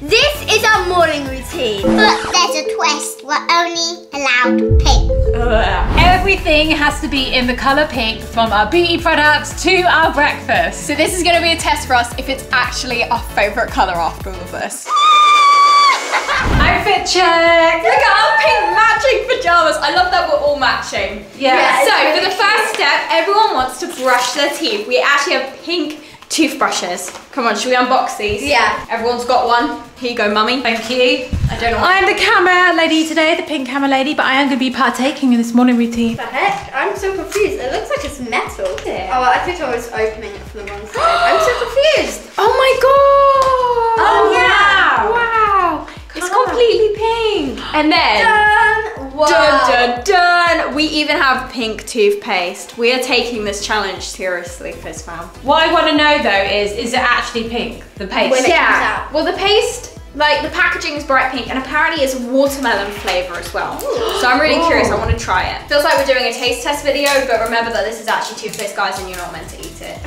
This is our morning routine. But there's a twist, we're only allowed pink. Everything has to be in the colour pink, from our beauty products to our breakfast. So this is going to be a test for us if it's actually our favourite colour after all of us. Outfit check! Look at our pink matching pyjamas. I love that we're all matching. Yeah. So for the first step, everyone wants to brush their teeth. We actually have pink toothbrushes. Come on, should we unbox these? Yeah. Everyone's got one. Here you go, mummy. Thank you. I don't know. I'm the camera lady today, the pink camera lady, but I am going to be partaking in this morning routine. What the heck? I'm so confused. It looks like it's metal. Yeah. Oh, I think I was opening it from the wrong side. I'm so confused. Oh my god. Oh yeah. Wow. It's completely pink. And then, dun, wow. Dun, dun, dun. We even have pink toothpaste. We are taking this challenge seriously, Fizz fam. What I want to know though is it actually pink? The paste? When it comes out. Well, the paste, like the packaging is bright pink and apparently it's watermelon flavor as well. Ooh. So I'm really curious, I want to try it. Feels like we're doing a taste test video, but remember that this is actually toothpaste, guys, and you're not meant to eat it.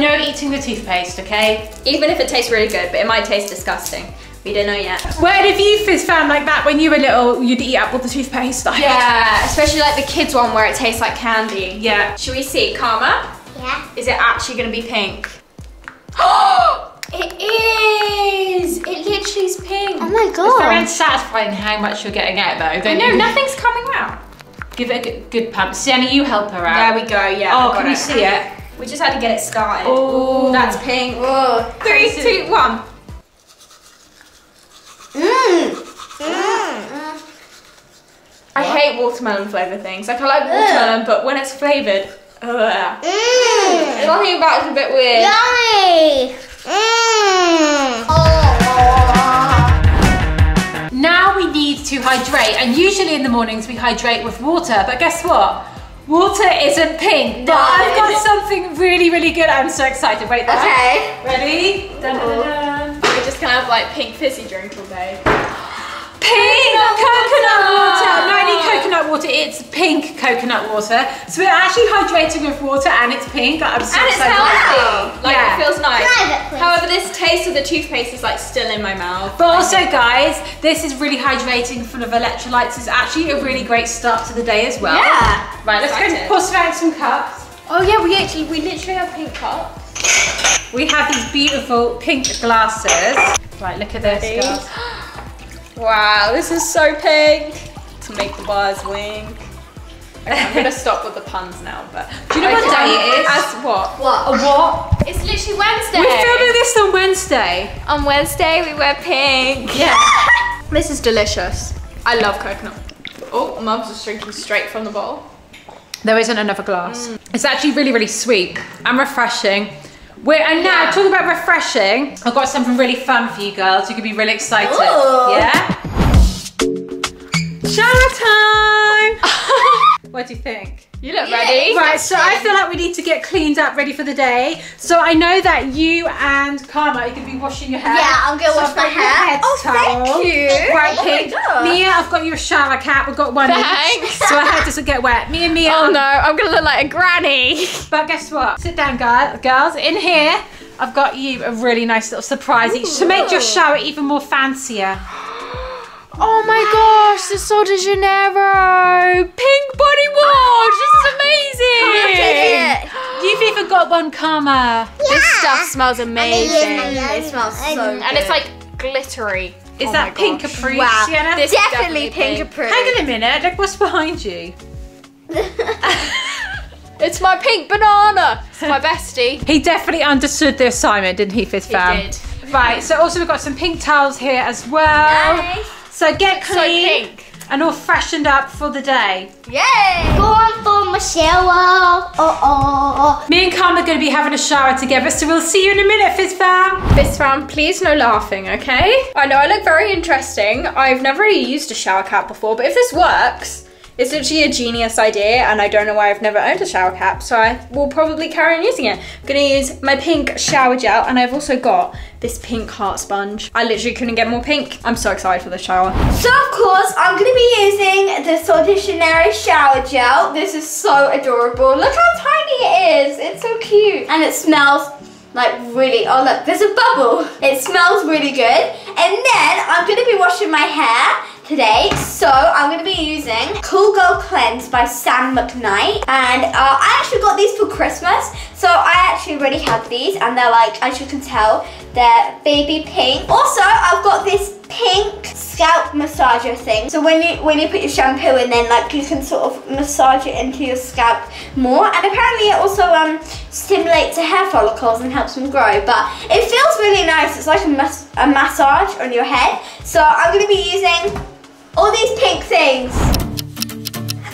No eating the toothpaste, okay? Even if it tastes really good, but it might taste disgusting. We don't know yet. Where have you, Fizz fam, like that when you were little, you'd eat up all the toothpaste? Like. Yeah, especially like the kids one where it tastes like candy. Yeah. Should we see, Karma? Yeah. Is it actually gonna be pink? Oh, it is! It literally is pink. Oh my god. It's very unsatisfying how much you're getting out though, don't you? No, nothing's coming out. Give it a good pump. Sienna, you help her out. There we go, yeah. Oh, can you see it? We just had to get it started. Oh, that's pink. Whoa. 3, 2, 1. Mmm. Mm. Mm. I hate watermelon flavour things. Like I like watermelon, but when it's flavoured, nothing about it's a bit weird. Yummy. Mm. Oh. Now we need to hydrate, and usually in the mornings we hydrate with water. But guess what? Water isn't pink. No. But I've got something really, really good. I'm so excited. Wait there. Okay. Ready? Dun, dun, dun, dun. Just gonna have like pink fizzy drink all day. Pink coconut water! Not only coconut water, it's pink coconut water. So we're actually hydrating with water and it's pink. I'm so excited. And it's healthy. Like it feels nice. However, this taste of the toothpaste is like still in my mouth. But also guys, this is really hydrating, full of electrolytes. It's actually a really great start to the day as well. Yeah. Right, let's go and push around some cups. Oh yeah, we literally have pink cups. We have these beautiful pink glasses. Right, look at this, guys. Wow, this is so pink. To make the bars wink. Okay, I'm gonna stop with the puns now, but. Do you know what day it is? As what? What? A what? It's literally Wednesday. We're filming this on Wednesday. On Wednesday, we wear pink. Yeah. This is delicious. I love coconut. Oh, mum's just drinking straight from the bottle. There isn't another glass. Mm. It's actually really, really sweet and refreshing. And now, talking about refreshing, I've got something really fun for you girls. You could be really excited. Ooh. Yeah? Shower time! What do you think? You look ready. Right, so I feel like we need to get cleaned up, ready for the day. So I know that you and Karma are going to be washing your hair. Yeah, I'm going to wash my hair. Oh, thank you. Bright pink. Mia, I've got you a shower cap. We've got one each, so our hair doesn't get wet. Me and Mia. Oh no, I'm going to look like a granny. But guess what? Sit down, girls. In here, I've got you a really nice little surprise each to make your shower even more fancier. Oh my gosh, the Sol de Janeiro pink body wash, it's amazing. You've even got one, Karma. Yeah. This stuff smells amazing. It smells so good. And it's like glittery. Is that pink approved, Sienna? Wow, definitely pink approved. Hang on a minute, look what's behind you. It's my pink banana. It's my bestie. He definitely understood the assignment, didn't he, Fizz fam? He did. Right, so also we've got some pink towels here as well. Nice. So get clean and all freshened up for the day. Yay! Going for my shower. Me and Karma are going to be having a shower together, so we'll see you in a minute, Fizz fam. Fizz fam, please no laughing, okay? I know I look very interesting. I've never really used a shower cap before, but if this works, it's literally a genius idea, and I don't know why I've never owned a shower cap, so I will probably carry on using it. I'm going to use my pink shower gel, and I've also got this pink heart sponge. I literally couldn't get more pink. I'm so excited for the shower. So of course, I'm gonna be using the Sol de Janeiro shower gel. This is so adorable. Look how tiny it is. It's so cute. And it smells Like really, oh look, there's a bubble. It smells really good. And then I'm gonna be washing my hair today, so I'm gonna be using Cool Girl Cleanse by Sam McKnight, and I actually got these for Christmas, so I actually already have these, and they're like, as you can tell, they're baby pink. Also, I've got this pink scalp massager thing, so when you put your shampoo in, then like you can sort of massage it into your scalp more, and apparently it also stimulates the hair follicles and helps them grow. But it feels really nice. It's like a massage on your head. So I'm gonna be using all these pink things.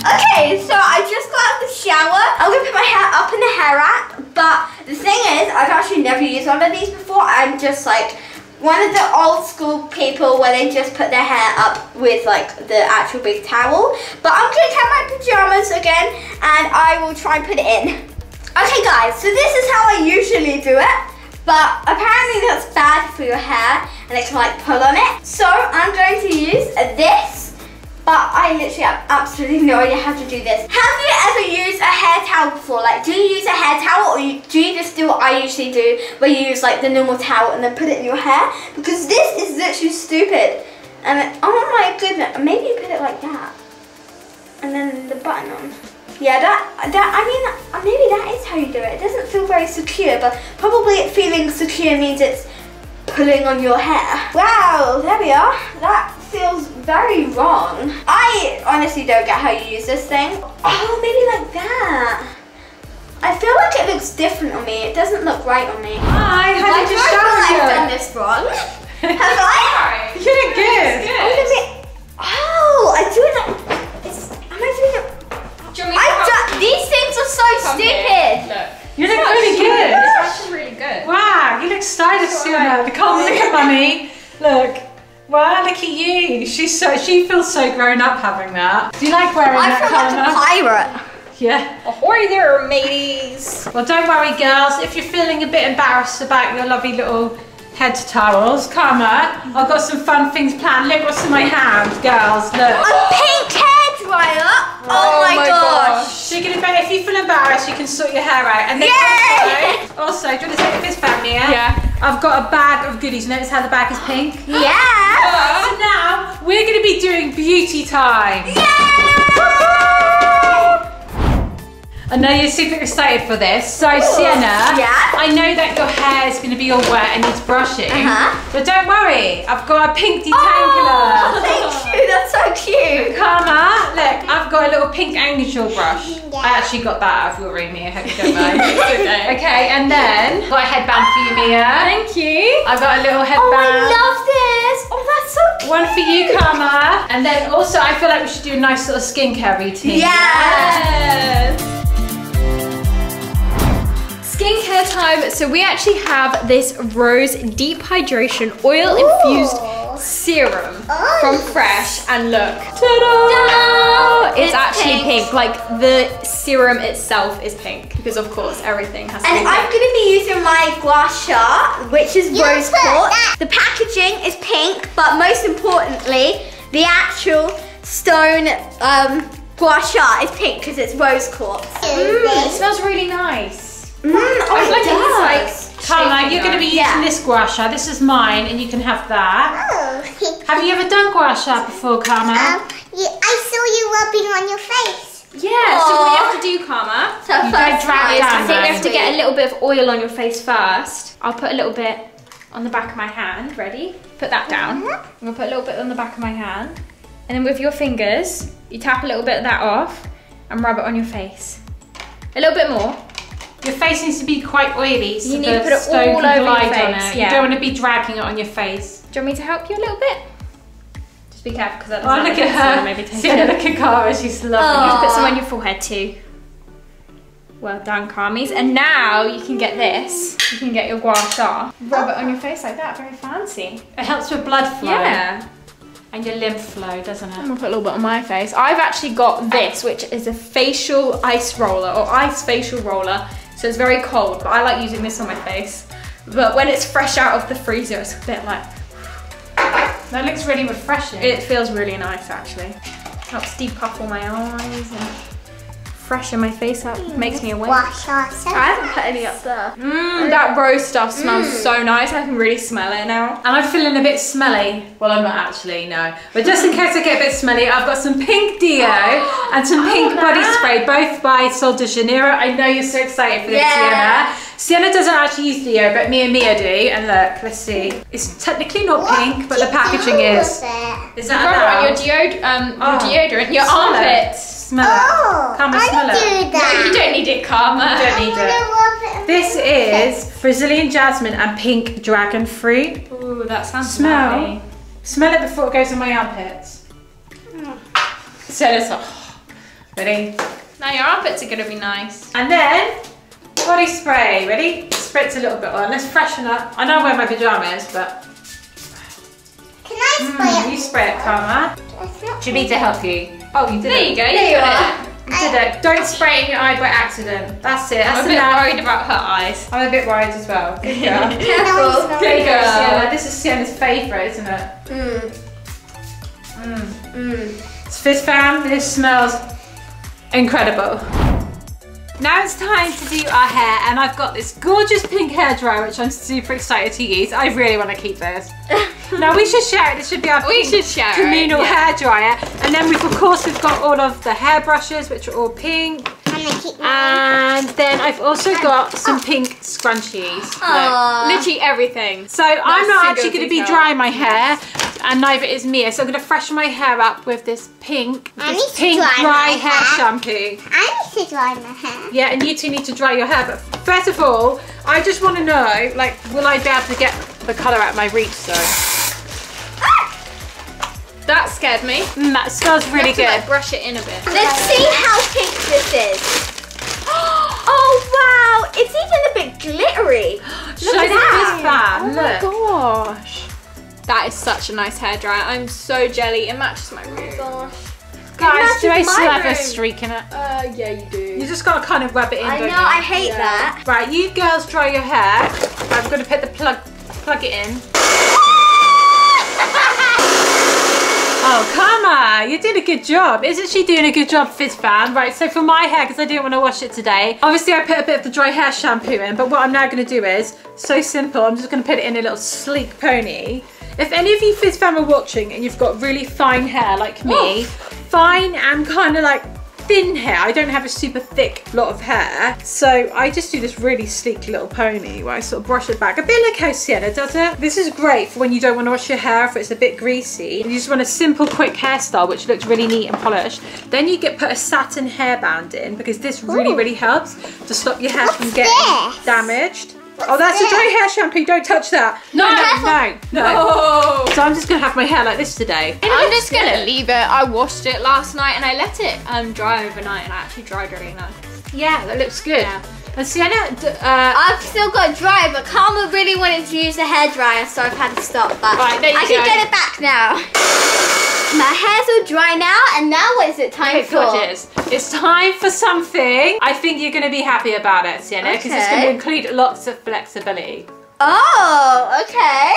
Okay, so I just got out of the shower. I'm gonna put my hair up in the hair wrap, but the thing is, I've actually never used one of these before. I'm just like one of the old school people where they just put their hair up with like the actual big towel. But I'm gonna take my pajamas again and I will try and put it in. Okay guys, so this is how I usually do it. But apparently that's bad for your hair and it can like pull on it. So I'm going to use this, but I literally have absolutely no idea how to do this. Have you ever used a hair towel before? Like, do you use a hair towel, or do you just do what I usually do, where you use like the normal towel and then put it in your hair? Because this is literally stupid. And it, oh my goodness, maybe you put it like that and then the button on. Yeah, I mean, maybe that is how you do it. It doesn't feel very secure, but probably it feeling secure means it's pulling on your hair. Wow, there we are. That feels very wrong. I honestly don't get how you use this thing. Oh, maybe like that. I feel like it looks different on me. It doesn't look right on me. Hi, how did you shower? I feel like I've done this wrong. Have I? You did good. Oh, I do it. These things are so stupid. Look. You look really good. It's actually really good. Wow, you look stylish, Sienna. I can't look at Mummy. Look. Wow, look at you. She feels so grown up having that. Do you like wearing that colour? I feel like a pirate. Yeah. Ahoy there, mateys. Well, don't worry, girls. If you're feeling a bit embarrassed about your lovely little head towels, Karma, I've got some fun things planned. Look what's in my hand, girls. Look. A pink hairdryer. Oh my gosh. So you can, if you feel embarrassed, you can sort your hair out. And then also, do you want to take this back, Mia? Yeah. I've got a bag of goodies. Notice how the bag is pink? Yeah. So now we're going to be doing beauty time. Yay! I know you're super excited for this. So Sienna, I know that your hair is going to be all wet and needs brushing. But don't worry, I've got a pink detangler. Oh, thank you, that's so cute. Karma, look, I've got a little pink angel brush. Yeah. I actually got that out of your room, Mia. I hope you don't mind. Okay, and then I've got a headband for you, Mia. Thank you. I've got a little headband. Oh, I love this. Oh, that's so cute. One for you, Karma. And then also, I feel like we should do a nice sort of skincare routine. Yes. Skincare time. So we actually have this rose deep hydration oil infused serum from Fresh, and look, ta-da! It's actually pink. Like the serum itself is pink because of course everything has to be pink. And I'm gonna be using my gua sha, which is rose quartz. The packaging is pink, but most importantly, the actual stone gua sha is pink because it's rose quartz. It smells really nice. I like it. Carla, you're going to be using this gua sha. This is mine, and you can have that. Oh. Have you ever done gua sha before, Karma? I saw you rubbing on your face. Yeah. Aww. So what you have to do, Karma, I think you have to get a little bit of oil on your face first. I'll put a little bit on the back of my hand. Ready? Put that down. I'm going to put a little bit on the back of my hand, and then with your fingers, you tap a little bit of that off and rub it on your face. A little bit more. Your face needs to be quite oily, so you need to put it all over your face. Yeah. You don't want to be dragging it on your face. Do you want me to help you a little bit? Just be careful because that doesn't look at her. Maybe take a look at Cara, she's lovely. You can put some on your forehead too. Well done, Carmies. And now you can get this. You can get your gua sha. Rub it on your face like that. Very fancy. It helps with blood flow. Yeah. And your lymph flow, doesn't it? I'm gonna put a little bit on my face. I've actually got this, which is a facial ice roller or ice facial roller. So it's very cold, but I like using this on my face. But when it's fresh out of the freezer, it's a bit like... That looks really refreshing. It feels really nice, actually. Helps depuffle my eyes and freshen my face up. Makes me awake. I haven't put any up there. That rose stuff smells so nice. I can really smell it now. And I'm feeling a bit smelly. Well, I'm not actually, no. But just in case I get a bit smelly, I've got some pink deo and some pink body spray, both by Sol de Janeiro. I know you're so excited for this, Sienna. Sienna doesn't actually use deo, but me and Mia do. And look, let's see. It's technically not pink, but the packaging is. Is that about your deodorant, your armpits? Smell it. Karma, smell it. No, you don't need it, Karma. You don't need it. This is Brazilian jasmine and pink dragon fruit. Ooh, that sounds lovely. Smell it before it goes in my armpits. So it's ready? Now your armpits are going to be nice. And then body spray. Ready? Spritz a little bit on. Let's freshen up. I know I wear my pajamas, but. Can I spray it? You spray it, Karma. Do you need to help you? Oh, you did it. There you go, you did it. Don't spray in your eye by accident. That's it, that's I'm a bit worried about her eyes. I'm a bit worried as well. Good girl. Careful. Good girl. Sienna. This is Sienna's favourite, isn't it? So this fam, this smells incredible. Now it's time to do our hair, and I've got this gorgeous pink hairdryer which I'm super excited to use. I really want to keep this. Now we should share it. This should be our communal hairdryer. And then we've of course got all of the hair brushes which are all pink. And then I've also got some pink scrunchies. Literally everything. So I'm not actually going to be drying my hair, and neither is Mia. So I'm going to freshen my hair up with this pink, dry hair shampoo. I need to dry my hair. Yeah, and you two need to dry your hair. But first of all, I just want to know, like, will I be able to get the colour out of my reach? That scared me. That smells really good. Like, brush it in a bit. Let's see how pink this is. Oh wow! It's even a bit glittery. Look at that. Oh my gosh. That is such a nice hairdryer. I'm so jelly. It matches my room. Oh my gosh. Guys, do I still have a streak in it? Yeah, you do. You just gotta kind of rub it in. I know. I hate that. Right, you girls dry your hair. I'm gonna put the plug it in. Oh, Karma, you did a good job. Isn't she doing a good job, Fizz Fan? Right, so for my hair, because I didn't want to wash it today, obviously I put a bit of the dry hair shampoo in, but what I'm now going to do is, so simple, I'm just going to put it in a little sleek pony. If any of you Fizz Fan are watching and you've got really fine hair like me, fine and kind of like thin hair, I don't have a super thick lot of hair, so I just do this really sleek little pony where I sort of brush it back a bit like how Sienna does it. This is great for when you don't want to wash your hair, if it's a bit greasy and you just want a simple quick hairstyle which looks really neat and polished. Then you get put a satin hairband in, because this really really helps to stop your hair from getting damaged. Oh, that's a dry hair shampoo. Don't touch that. No, no, no. So I'm just going to have my hair like this today. I'm just going to leave it. I washed it last night and I let it dry overnight, and I actually dried really nice. Yeah, that looks good. Yeah. And Sienna, I've still got to dry, but Karma really wanted to use the hairdryer, so I've had to stop. But I can get it back now. My hair's all dry now, and now what is it time for? Gorgeous. It's time for something. I think you're going to be happy about it, Sienna, because it's going to include lots of flexibility. Oh, okay.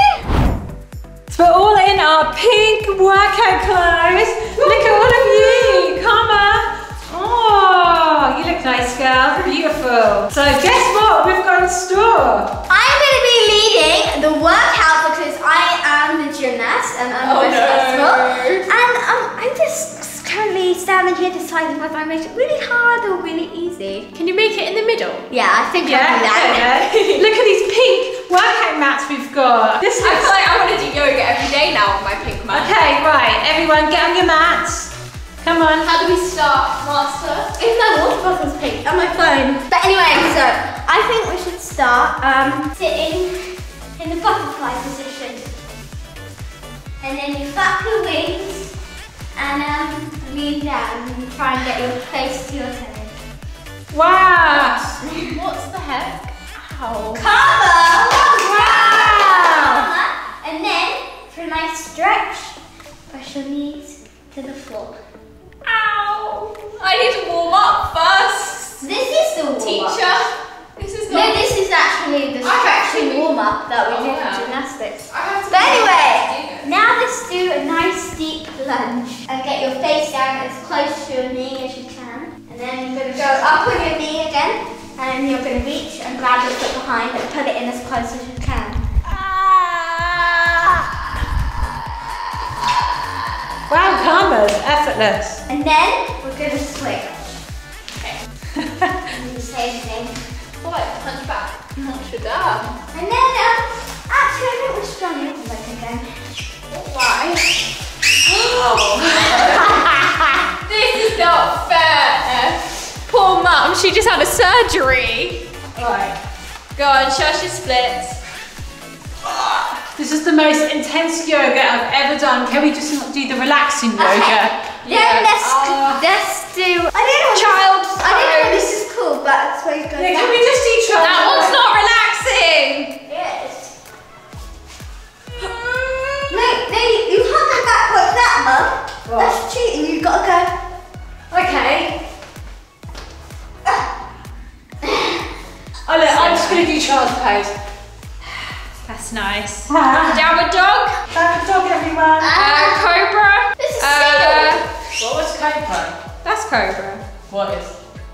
So we're all in our pink workout clothes. Look at all of you. Karma. Oh, you look nice, girl. Beautiful. So guess what we've got in store? I'm going to be leading the workout because I am the gymnast and I'm the responsible. I'm just currently standing here deciding whether I make it really hard or really easy. Can you make it in the middle? Yeah, I think I'll do that. Yeah. Look at these pink workout mats we've got. This looks... I feel like I want to do yoga every day now on my pink mat. Okay, right, everyone get on your mats. Come on. How do we start, Master? Even though water bottle's pink on my phone. But anyway, so I think we should start sitting in the butterfly position. And then you flap your wings and lean down and try and get your face to your head. Wow! What's the heck? Ow. Cover! Wow! And then, for a nice stretch, brush your knees to the floor. Ow! I need to warm up first. This is the warm up. This is not... No, this is actually the stretching warm up that we do for gymnastics. But anyway, now let's do a nice deep lunge. And get your face down as close to your knee as you can. And then you're going to go and you're going to reach and grab your foot behind and put it in as close as you can. Wow, Karma's effortless. And then we're going to switch. Okay. You say anything. Oh, I punch back. Not your dad. And then, actually, I think we're strong enough again. Why? Oh. This is not fair. Poor mum, she just had a surgery. Right. Go on, show us your splits. This is the most intense yoga I've ever done. Can we just not do the relaxing yoga? Yeah, let's do child's pose. I don't know if this is cool, but that's where you go. Yeah, can we just do child's pose? That one's not relaxing. Yes. No, you can't go back like that, Mum. What? That's cheating, you've got to go. Okay. Oh look, I'm just going to do child's pose. That's nice. Downward dog. Downward dog, everyone. Cobra. This is Seal. What was Cobra? That's Cobra. What is?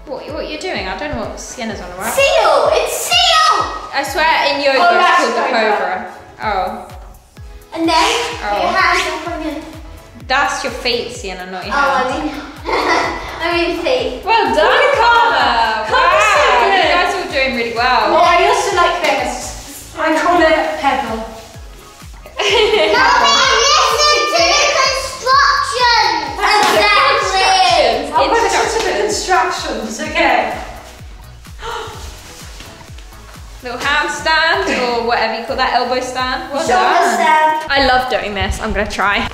What you're doing? I don't know what Sienna's on about. Seal. It's Seal. I swear in yoga it's called the Cobra. Oh. And then put your hands up on your. That's your feet, Sienna, not your hands. Oh, I mean feet. Well done, Karma. Wow. You guys are all doing really well. Well, I also like this. I call it pebble. Mommy, listen to the constructions. Exactly. I'll listen to the constructions. Okay. Little handstand or whatever you call that, elbow stand. Well done. I love doing this. I'm gonna try. Wow,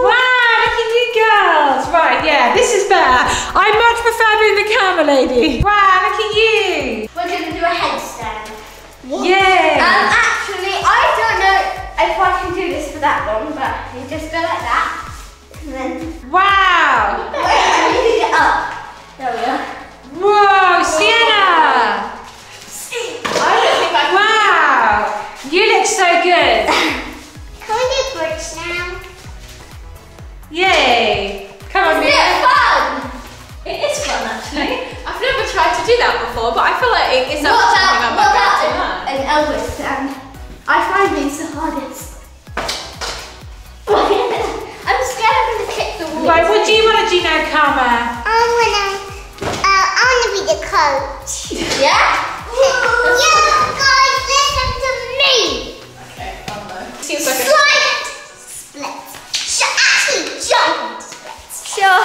look at you girls. Right, yeah, this is better. I much prefer being the camera lady. Wow, look at you. We're gonna do a headstand. Yay! Actually, I don't know if I can do this for that one, but you just go like that, and then... Wow! Wait, you need it up. There we are. Whoa, Sienna! I don't think I can do that. You look so good. Can we do bridge now? Yay! Come on, Mia. Isn't it fun? It is fun, actually. I've never tried to do that before, but I feel like it's not something I'm about to do. An elbow stand. I find these the hardest. I'm scared I'm going to kick the wall. Right, what do you want to do now, Karma? I want to be the coach. Yeah? Yeah, guys, listen to me. Okay, seems like a slide split. Actually, jump split. Sure.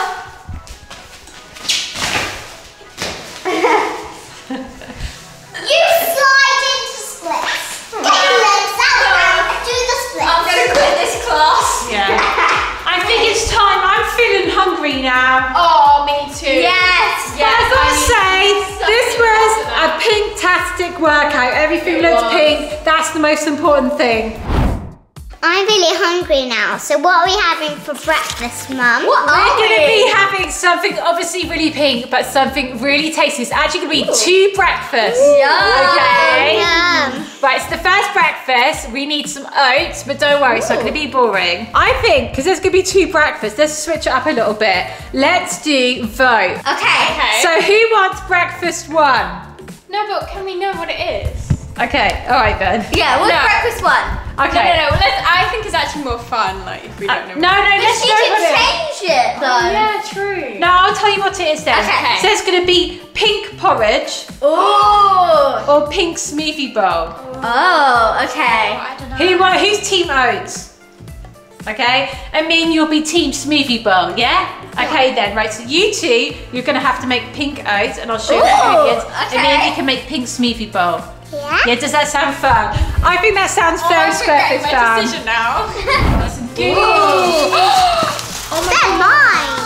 You slide. Now. Oh, me too. Yes. Yes. I've got to say, this was a pink-tastic workout. Everything looked pink. That's the most important thing. I'm really hungry now. So what are we having for breakfast, Mum? What are we? We're going to be having something obviously really pink, but something really tasty. It's actually going to be two breakfasts. Yum. Okay. Yum. Right, so the first breakfast, we need some oats, but don't worry, it's not going to be boring. I think, because there's going to be two breakfasts, let's switch it up a little bit. Let's do vote. Okay. So who wants breakfast one? No, but can we know what it is? Okay, all right then. Yeah, what's breakfast one? Okay. No, I think it's actually more fun, like, if we don't know what it is. Let's know what it is. But she can change it, though. Oh, yeah, true. No, I'll tell you what it is then. Okay. So it's going to be pink porridge. Ooh. Or pink smoothie bowl. Oh, okay. Oh, I don't know. Who's team oats? Okay, and me and you'll be team smoothie bowl, yeah? Okay then, right, so you two, you're going to have to make pink oats, and I'll show you how it is. And me and you can make pink smoothie bowl. Yeah, does that sound fun? I think that sounds very perfect fun. I regret my decision now. That's they're mine.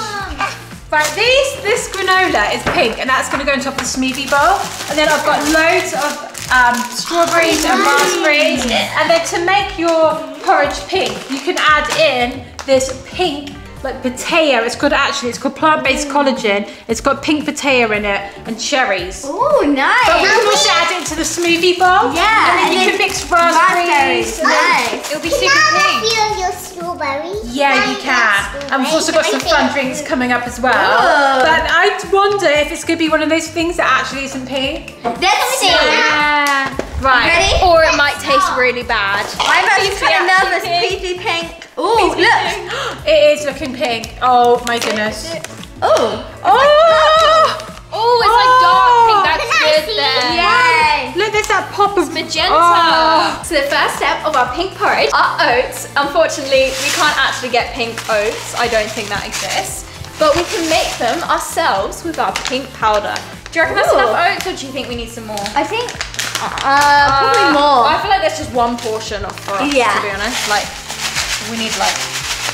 Right, this granola is pink and that's going to go on top of the smoothie bowl. And then I've got loads of strawberries and raspberries. And then to make your porridge pink, you can add in this pink like potato. It's called plant-based collagen. It's got pink potato in it and cherries. Oh, nice. But we can also add it to the smoothie bowl. Yeah. And then you can mix raspberries. Nice. It'll be super pink. Can I have a few of your strawberries? Yeah, you can. And we've also got some fun drinks coming up as well. Oh. But I wonder if it's going to be one of those things that actually isn't pink. Let's see. Yeah. Right. Ready? Or it might taste really bad. I'm actually kind of nervous. Peachy pink. Oh, look. It is looking pink. Oh my goodness. Oh. Oh. Oh, it's like dark pink. That's good then. Yay. Look, there's that pop of magenta. Oh. So the first step of our pink porridge are oats. Unfortunately, we can't actually get pink oats. I don't think that exists. But we can make them ourselves with our pink powder. Do you reckon that's enough oats, or do you think we need some more? I think probably more. I feel like that's just one portion of for us, to be honest. Like, we need like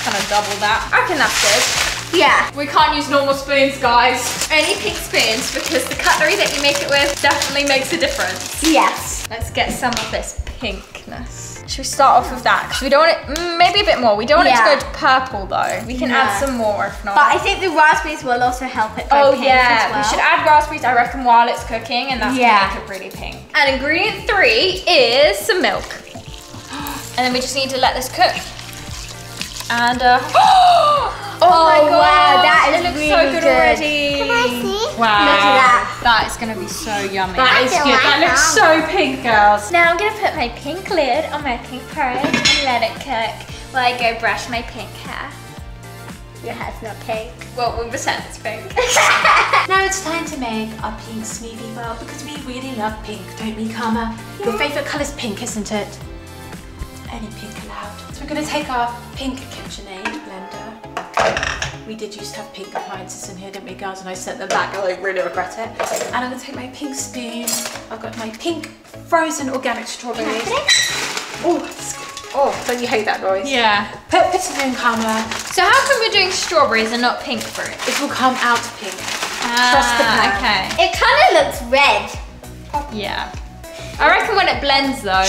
kind of double that. I reckon that's good. Yeah. We can't use normal spoons, guys. Only pink spoons, because the cutlery that you make it with definitely makes a difference. Yes. Let's get some of this pinkness. Should we start off with that? Because we don't want it, maybe a bit more. We don't want it to go to purple though. We can add some more if not. But I think the raspberries will also help it go pink as well. We should add raspberries, I reckon, while it's cooking, and that's gonna make it really pink. And ingredient 3 is some milk. And then we just need to let this cook. And oh my god, that is it looks really so good already. Can I see? Wow. Look at that. That is gonna be so yummy. That is good. That looks so pink, girls. Now I'm gonna put my pink lid on my pink porridge and let it cook while I go brush my pink hair. Your hair's not pink. Well, 1% it's pink. Now it's time to make our pink smoothie bowl, because we really love pink, don't we, Karma? Yeah. Your favourite colour's pink, isn't it? Only pink allowed. So we're gonna take our pink KitchenAid blender. We did used to have pink appliances in here, didn't we, girls? And I sent them back, I really regret it. And I'm gonna take my pink spoon. I've got my pink frozen organic strawberries. Oh, don't you hate that noise? Yeah. Put it in, Karma. So how come we're doing strawberries and not pink fruit? It will come out pink. Trust the plan. Okay. It kinda looks red. Yeah. I reckon when it blends though.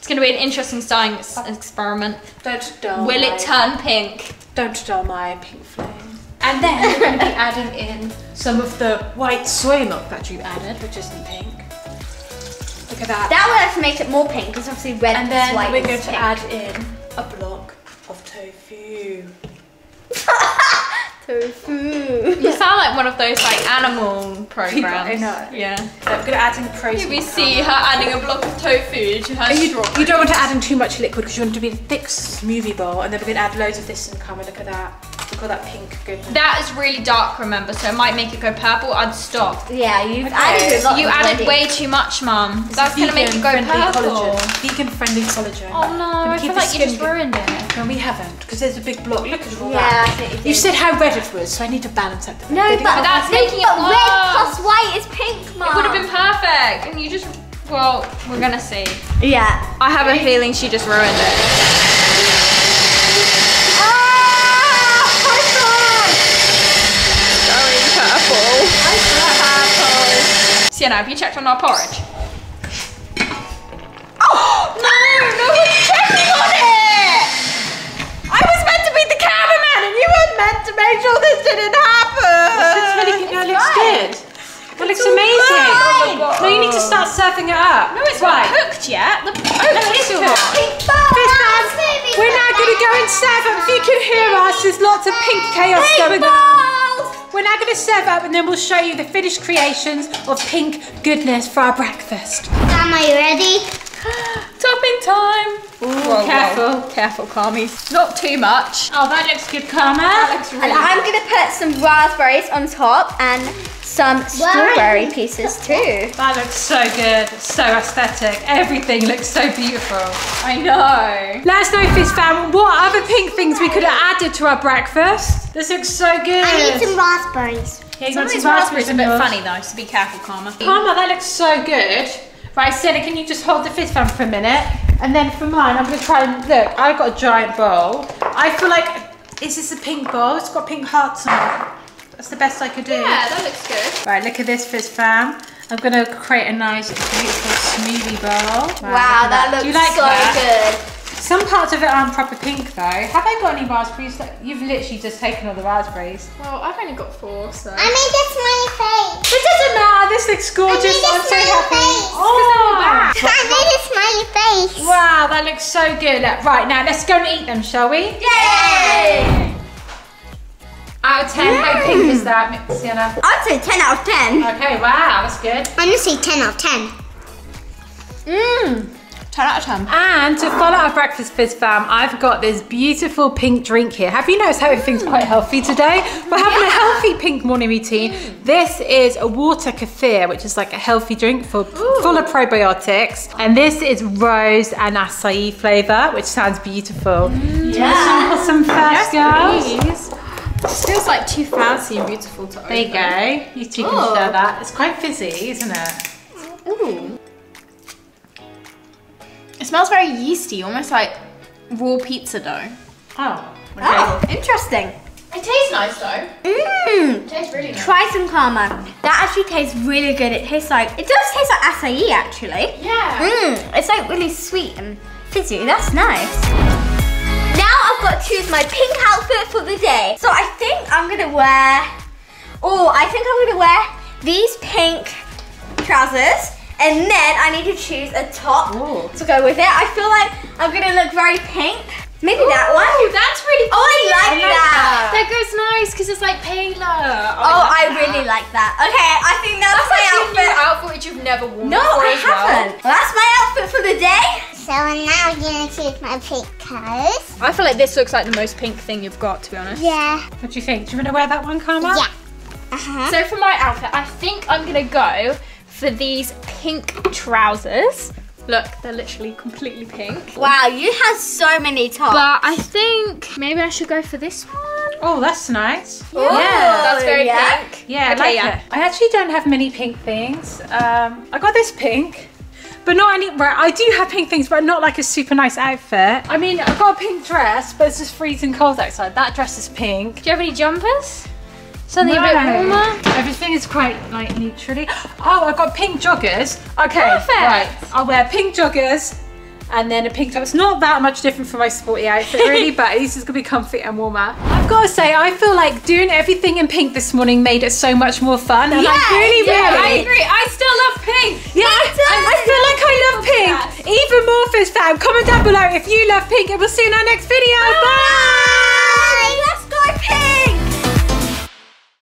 It's going to be an interesting science experiment. Don't dull. Will it turn pink? Don't dull my pink flame. And then we're going to be adding in some of the white soy milk that you added, which isn't pink. Look at that. That will actually make it more pink, because obviously red and then white we're going to add in a block of tofu. Tofu. You sound like one of those like animal programs. I know. Yeah. I'm gonna add in the protein. Here we see her adding a block of tofu to her strawberries. You don't want to add in too much liquid, because you want it to be a thick smoothie bowl, and then we're gonna add loads of this in. Come and look at that. Look at that pink goodness. That is really dark, remember, so it might make it go purple. I'd stop. Yeah, you've added a lot. You added way too much, Mum. That's gonna make it go purple. Vegan friendly collagen. Oh no, I feel like you just ruined it. No, we haven't, because there's a big block. Look at all that. You said how red it was, so I need to balance out the No, but that's making it worse. Red plus white is pink, Mum. It would have been perfect. And you just, well, we're gonna see. Yeah. I have a feeling she just ruined it. Ah, my God! Going purple. Purple. Sienna, have you checked on our porridge? Oh, no, no one's checking on it! I was meant to be the cameraman, and you were meant to make sure this didn't happen. It looks good. It looks amazing. No, you need to start serving it up. No, it's not cooked yet. The oats is hot. We're now going to go and serve up. If you can hear us, there's lots of pink chaos going on. We're now going to serve up, and then we'll show you the finished creations of pink goodness for our breakfast. Sam, are you ready? Topping time. Ooh, whoa, careful, whoa. Careful, Karmies. Not too much. Oh, that looks good, Karma. That looks really good. And I'm gonna put some raspberries on top and some strawberry pieces too. That looks so good, so aesthetic. Everything looks so beautiful. I know. Let us know, Fish Fam, what other pink things we could have added to our breakfast. This looks so good. I need some raspberries. Yeah, some of these raspberries are a bit funny though, so be careful, Karma. Karma, that looks so good. Right, Sienna, can you just hold the Fizz Fan for a minute? And then for mine, I'm gonna try and, look, I've got a giant bowl. I feel like, is this a pink bowl? It's got pink hearts on it. That's the best I could do. Yeah, that looks good. Right, look at this, Fizz Fan. I'm gonna create a nice, beautiful smoothie bowl. Right, wow, that looks so good. Some parts of it aren't proper pink though. Have I got any raspberries? You've literally just taken all the raspberries. Well, I've only got 4, so. I made a smiley face. It doesn't matter, this looks gorgeous. I'm so happy. Oh, back. I made a smiley face. Wow, that looks so good. Right, now let's go and eat them, shall we? Yay! Out of 10, how pink is that, Sienna? I'd say 10 out of 10. Okay, wow, that's good. I'm gonna say 10 out of 10. Mmm. 10 out of 10. And to follow our breakfast fizz fam, I've got this beautiful pink drink here. Have you noticed how everything's quite healthy today? We're having a healthy pink morning routine. This is a water kefir, which is like a healthy drink for full of probiotics. And this is rose and acai flavour, which sounds beautiful. Do you want to sample some first, girls? This feels like too fancy and beautiful to open. There you go. You two can share that. It's quite fizzy, isn't it? Ooh. It smells very yeasty, almost like raw pizza dough. Oh, okay. Oh, interesting. It tastes nice though. Mmm. It tastes really nice. Try some karma. That actually tastes really good. It tastes like, it does taste like acai actually. Yeah. Mmm. It's like really sweet and fizzy. That's nice. Now I've got to choose my pink outfit for the day. So I think I'm gonna wear, these pink trousers. And then I need to choose a top to go with it. I feel like I'm gonna look very pink. Maybe that one. Oh, that's really cool. Oh, I like that. That goes nice because it's like paler. Oh, I really like that. Okay, I think that's my outfit. That's a new outfit which you've never worn before. No, I haven't. Well, that's my outfit for the day. So I'm now gonna choose my pink colours. I feel like this looks like the most pink thing you've got, to be honest. Yeah. What do you think? Do you wanna wear that one, Karma? Yeah. So for my outfit, I think I'm gonna go for these pink trousers. Look, they're literally completely pink. Wow, you have so many tops. But I think maybe I should go for this one. Oh, that's nice. Yeah, that's very pink. Yeah, okay, I like it. I actually don't have many pink things. I got this pink, but not any, I do have pink things, but not like a super nice outfit. I mean, I've got a pink dress, but it's just freezing cold outside. That dress is pink. Do you have any jumpers? Something a bit warmer. Everything is quite like neutrally. Oh, I've got pink joggers. Okay, perfect. Right. I'll wear pink joggers and then a pink top. It's not that much different from my sporty outfit really, but at least it's gonna be comfy and warmer. I've gotta say, I feel like doing everything in pink this morning made it so much more fun. And yeah, I really, really. I agree, I still love pink. Yeah, I feel like I love pink. Even more fizz fam. Comment down below if you love pink and we'll see you in our next video. Bye. Let's go pink.